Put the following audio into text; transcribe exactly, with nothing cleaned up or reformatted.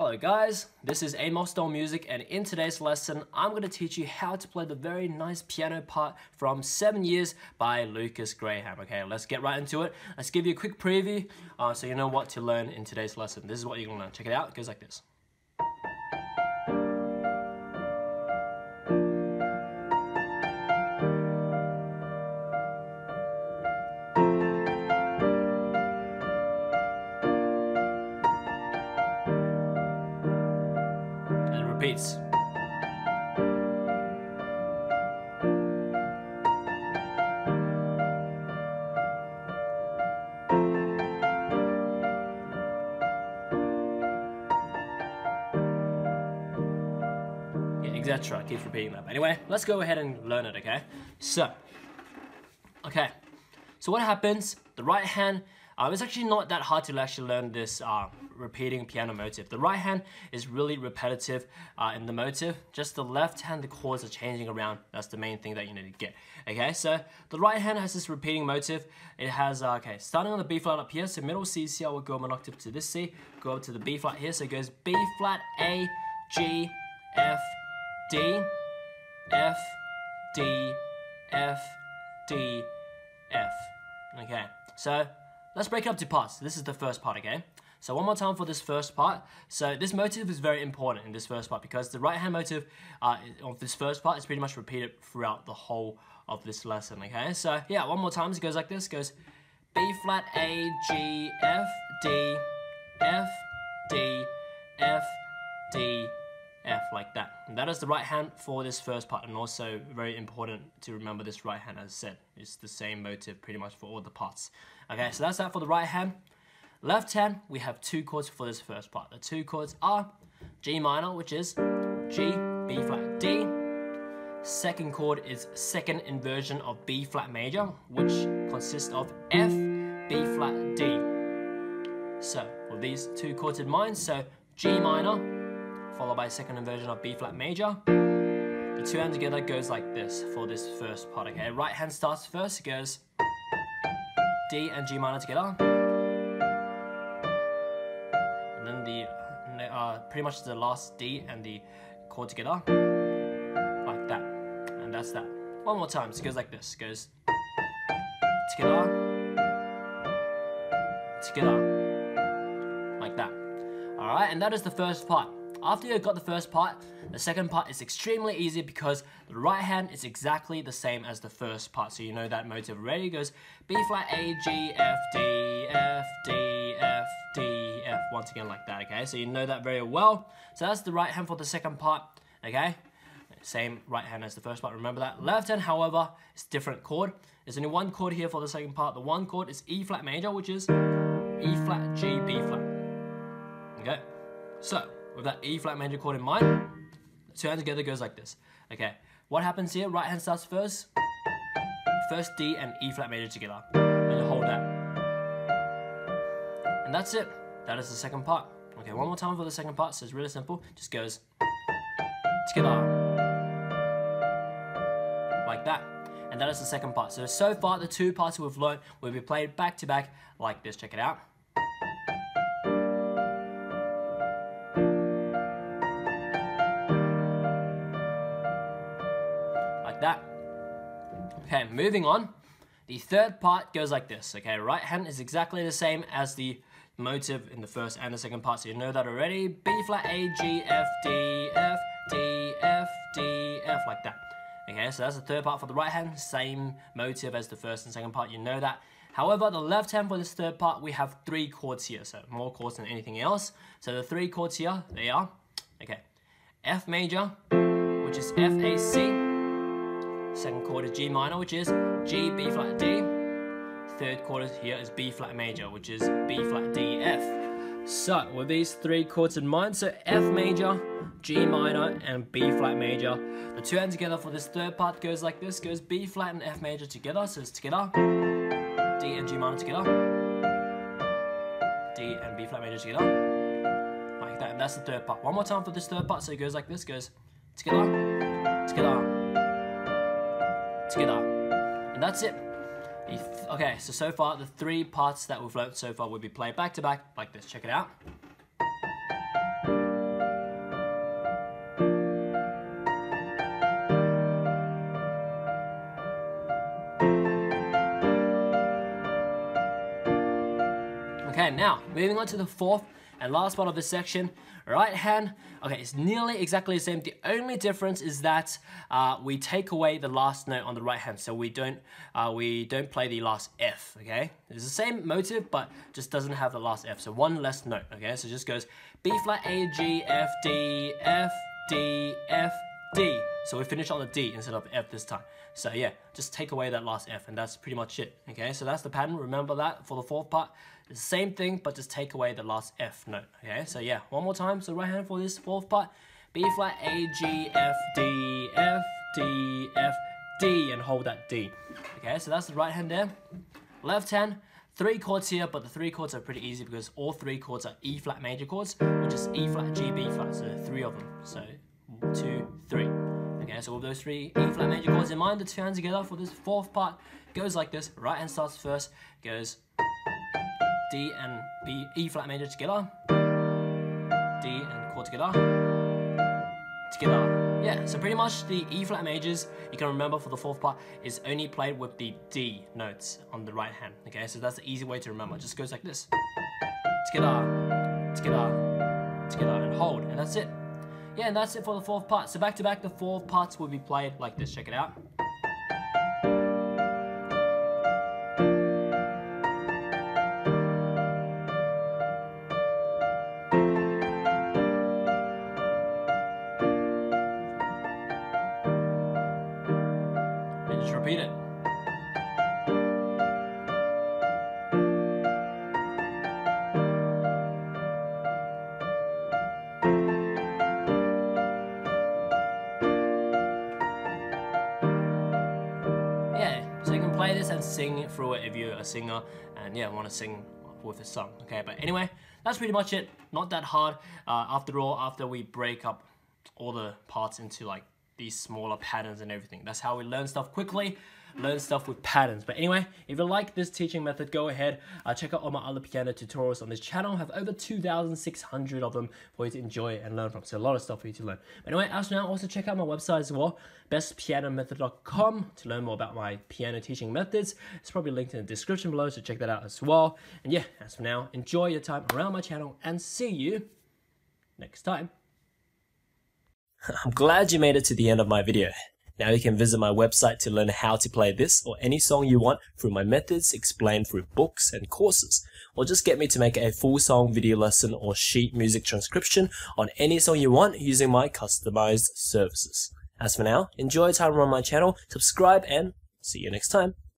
Hello guys, this is Amosdoll Music, and in today's lesson I'm going to teach you how to play the very nice piano part from seven years by Lukas Graham. Okay, let's get right into it. Let's give you a quick preview uh, so you know what to learn in today's lesson. This is what you're going to learn. Check it out. It goes like this. Repeats. Yeah, et cetera. Keep repeating that. But anyway, let's go ahead and learn it, okay? So, okay. So what happens? The right hand. Uh, it's actually not that hard to actually learn this uh, repeating piano motive. The right hand is really repetitive uh, in the motive. Just the left hand, the chords are changing around. That's the main thing that you need to get. Okay, so the right hand has this repeating motive. It has, uh, okay, starting on the B flat up here. So middle C, C, I will go up an octave to this C, go up to the B flat here. So it goes B flat, A, G, F, D, F, D, F, D, F. Okay, so let's break it up to parts. This is the first part, okay? So one more time for this first part. So this motive is very important in this first part because the right hand motive uh, of this first part is pretty much repeated throughout the whole of this lesson, okay? So yeah, one more time, it goes like this. It goes B flat, A, G, F, D, F, D, F, D, F, like that. And that is the right hand for this first part, and also very important to remember this right hand, as I said. It's the same motive pretty much for all the parts. Okay, so that's that for the right hand. Left hand, we have two chords for this first part. The two chords are G minor, which is G, B flat, D. Second chord is second inversion of B flat major, which consists of F, B flat, D. So, with these two chords in mind, so G minor, followed by second inversion of B flat major. The two hands together goes like this for this first part, okay? Right hand starts first, it goes D and G minor together, and then the uh, pretty much the last D and the chord together, like that, and that's that. One more time, so it goes like this, it goes together, together, like that. All right, and that is the first part. After you've got the first part, the second part is extremely easy because the right hand is exactly the same as the first part. So you know that motive already. It goes B flat, A, G, F, D, F, D, F, D, F. Once again like that, okay? So you know that very well. So that's the right hand for the second part, okay? Same right hand as the first part, remember that. Left hand, however, is different chord. There's only one chord here for the second part. The one chord is E flat major, which is E flat, G, B flat. Okay? So, with that E flat major chord in mind, the two hands together goes like this. Okay, what happens here? Right hand starts first, first D and E flat major together, and you hold that. And that's it. That is the second part. Okay, one more time for the second part. So it's really simple. Just goes together, like that. And that is the second part. So so far the two parts we've learned will be played back to back like this. Check it out. That. Okay, moving on. The third part goes like this. Okay, right hand is exactly the same as the motive in the first and the second part, so you know that already. B flat, A, G, F, D, F, D, F, D, F, like that. Okay, so that's the third part for the right hand. Same motive as the first and second part, you know that. However, the left hand for this third part, we have three chords here, so more chords than anything else. So the three chords here, they are, okay, F major, which is F, A, C. Second chord is G minor, which is G, B flat, D. Third chord here is B flat major, which is B flat, D, F. So, with these three chords in mind, so F major, G minor, and B flat major. The two hands together for this third part goes like this, goes B flat and F major together, so it's together, D and G minor together, D and B flat major together, like that, and that's the third part. One more time for this third part, so it goes like this, goes together, together, together, and that's it. Okay, so so far the three parts that we've learned so far will be played back to back like this. Check it out. Okay, now moving on to the fourth and last part of this section, right hand. Okay, it's nearly exactly the same. The only difference is that uh, we take away the last note on the right hand, so we don't uh, we don't play the last F. Okay, it's the same motive, but just doesn't have the last F, so one less note. Okay, so it just goes B flat, A, G, F, D, F, D, F, D. So we finish on the D instead of F this time. So yeah, just take away that last F, and that's pretty much it. Okay, so that's the pattern. Remember that for the fourth part. It's the same thing, but just take away the last F note. Okay, so yeah, one more time. So right hand for this fourth part. B flat, A, G, F, D, F, D, F, D, and hold that D. Okay, so that's the right hand there. Left hand, three chords here, but the three chords are pretty easy because all three chords are E flat major chords, which is E flat, G, B flat, so three of them. So one, two, three. Okay, so with those three E flat major chords in mind, the two hands together for this fourth part goes like this. Right hand starts first, goes D and B, E flat major together, D and chord together, together. Yeah, so pretty much the E flat majors, you can remember for the fourth part, is only played with the D notes on the right hand. Okay, so that's the easy way to remember. It just goes like this, together, together, together, and hold, and that's it. Yeah, and that's it for the fourth part. So back to back, the four parts will be played like this. Check it out. And just repeat it. And sing through it if you're a singer and yeah, want to sing with a song. Okay, but anyway, that's pretty much it. Not that hard. Uh, after all, after we break up all the parts into like these smaller patterns and everything, that's how we learn stuff quickly, learn stuff with patterns. But anyway, if you like this teaching method, go ahead, uh, check out all my other piano tutorials on this channel. I have over two thousand six hundred of them for you to enjoy and learn from, so a lot of stuff for you to learn. But anyway, as for now, also check out my website as well, best piano method dot com, to learn more about my piano teaching methods. It's probably linked in the description below, so check that out as well. And yeah, as for now, enjoy your time around my channel and see you next time. I'm glad you made it to the end of my video. Now you can visit my website to learn how to play this or any song you want through my methods explained through books and courses, or just get me to make a full song video lesson or sheet music transcription on any song you want using my customized services. As for now, enjoy your time on my channel, subscribe, and see you next time.